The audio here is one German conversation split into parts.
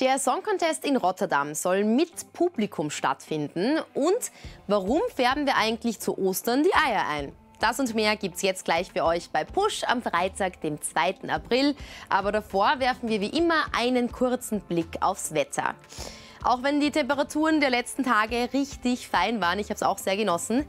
Der Song Contest in Rotterdam soll mit Publikum stattfinden. Und warum färben wir eigentlich zu Ostern die Eier ein? Das und mehr gibt's jetzt gleich für euch bei Push am Freitag, dem 2. April. Aber davor werfen wir wie immer einen kurzen Blick aufs Wetter. Auch wenn die Temperaturen der letzten Tage richtig fein waren, ich habe es auch sehr genossen,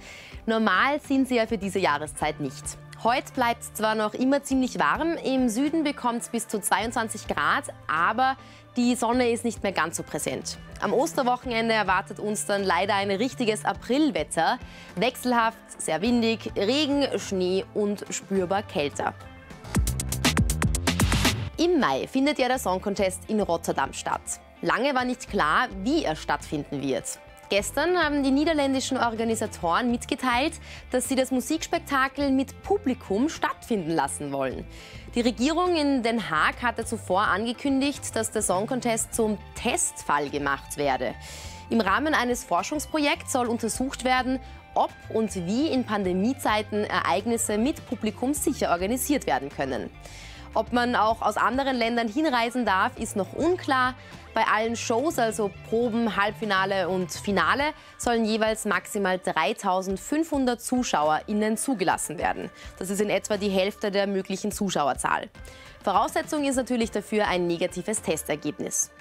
normal sind sie ja für diese Jahreszeit nicht. Heute bleibt es zwar noch immer ziemlich warm, im Süden bekommt es bis zu 22 Grad, aber die Sonne ist nicht mehr ganz so präsent. Am Osterwochenende erwartet uns dann leider ein richtiges Aprilwetter. Wechselhaft, sehr windig, Regen, Schnee und spürbar kälter. Im Mai findet ja der Song Contest in Rotterdam statt. Lange war nicht klar, wie er stattfinden wird. Gestern haben die niederländischen Organisatoren mitgeteilt, dass sie das Musikspektakel mit Publikum stattfinden lassen wollen. Die Regierung in Den Haag hatte zuvor angekündigt, dass der Song Contest zum Testfall gemacht werde. Im Rahmen eines Forschungsprojekts soll untersucht werden, ob und wie in Pandemiezeiten Ereignisse mit Publikum sicher organisiert werden können. Ob man auch aus anderen Ländern hinreisen darf, ist noch unklar. Bei allen Shows, also Proben, Halbfinale und Finale, sollen jeweils maximal 3.500 ZuschauerInnen zugelassen werden. Das ist in etwa die Hälfte der möglichen Zuschauerzahl. Voraussetzung ist natürlich dafür ein negatives Testergebnis.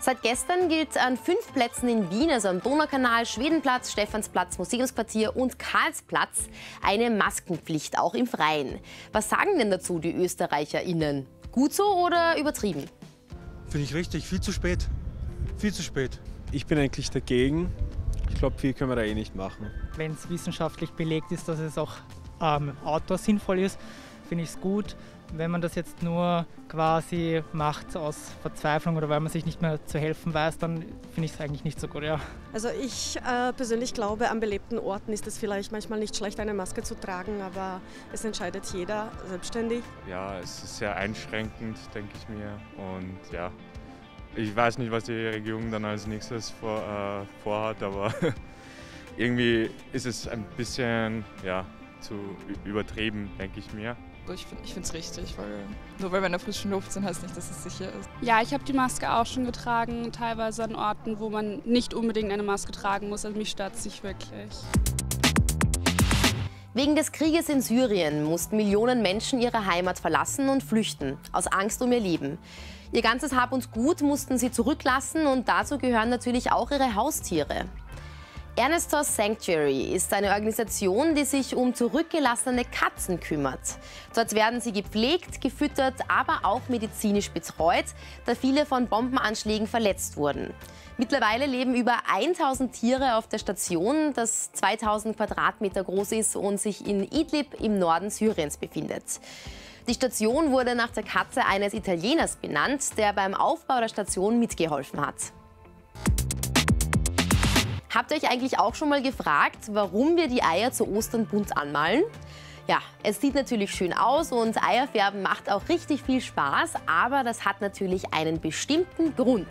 Seit gestern gilt an 5 Plätzen in Wien, also am Donaukanal, Schwedenplatz, Stephansplatz, Museumsquartier und Karlsplatz, eine Maskenpflicht, auch im Freien. Was sagen denn dazu die ÖsterreicherInnen? Gut so oder übertrieben? Finde ich richtig, viel zu spät. Viel zu spät. Ich bin eigentlich dagegen. Ich glaube, viel können wir da eh nicht machen. Wenn es wissenschaftlich belegt ist, dass es auch outdoor sinnvoll ist, finde ich es gut. Wenn man das jetzt nur quasi macht aus Verzweiflung oder weil man sich nicht mehr zu helfen weiß, dann finde ich es eigentlich nicht so gut, ja. Also ich persönlich glaube, an belebten Orten ist es vielleicht manchmal nicht schlecht, eine Maske zu tragen, aber es entscheidet jeder selbstständig. Ja, es ist sehr einschränkend, denke ich mir. Und ja, ich weiß nicht, was die Regierung dann als nächstes vorhat, aber irgendwie ist es ein bisschen, ja, zu übertrieben, denke ich mir. Ich finde es richtig, weil nur weil wir in der frischen Luft sind, heißt nicht, dass es sicher ist. Ja, ich habe die Maske auch schon getragen, teilweise an Orten, wo man nicht unbedingt eine Maske tragen muss. Also mich stört es nicht wirklich. Wegen des Krieges in Syrien mussten Millionen Menschen ihre Heimat verlassen und flüchten, aus Angst um ihr Leben. Ihr ganzes Hab und Gut mussten sie zurücklassen und dazu gehören natürlich auch ihre Haustiere. Ernestos Sanctuary ist eine Organisation, die sich um zurückgelassene Katzen kümmert. Dort werden sie gepflegt, gefüttert, aber auch medizinisch betreut, da viele von Bombenanschlägen verletzt wurden. Mittlerweile leben über 1.000 Tiere auf der Station, das 2.000 Quadratmeter groß ist und sich in Idlib im Norden Syriens befindet. Die Station wurde nach der Katze eines Italieners benannt, der beim Aufbau der Station mitgeholfen hat. Habt ihr euch eigentlich auch schon mal gefragt, warum wir die Eier zu Ostern bunt anmalen? Ja, es sieht natürlich schön aus und Eierfärben macht auch richtig viel Spaß, aber das hat natürlich einen bestimmten Grund.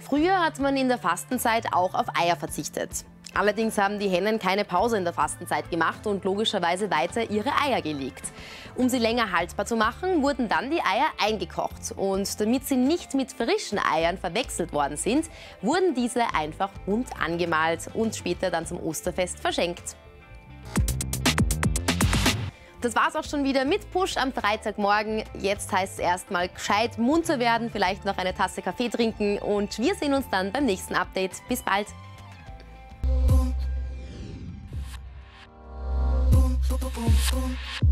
Früher hat man in der Fastenzeit auch auf Eier verzichtet. Allerdings haben die Hennen keine Pause in der Fastenzeit gemacht und logischerweise weiter ihre Eier gelegt. Um sie länger haltbar zu machen, wurden dann die Eier eingekocht. Und damit sie nicht mit frischen Eiern verwechselt worden sind, wurden diese einfach bunt angemalt und später dann zum Osterfest verschenkt. Das war's auch schon wieder mit Push am Freitagmorgen. Jetzt heißt es erstmal gescheit munter werden, vielleicht noch eine Tasse Kaffee trinken und wir sehen uns dann beim nächsten Update. Bis bald! Boom, boom, boom, boom.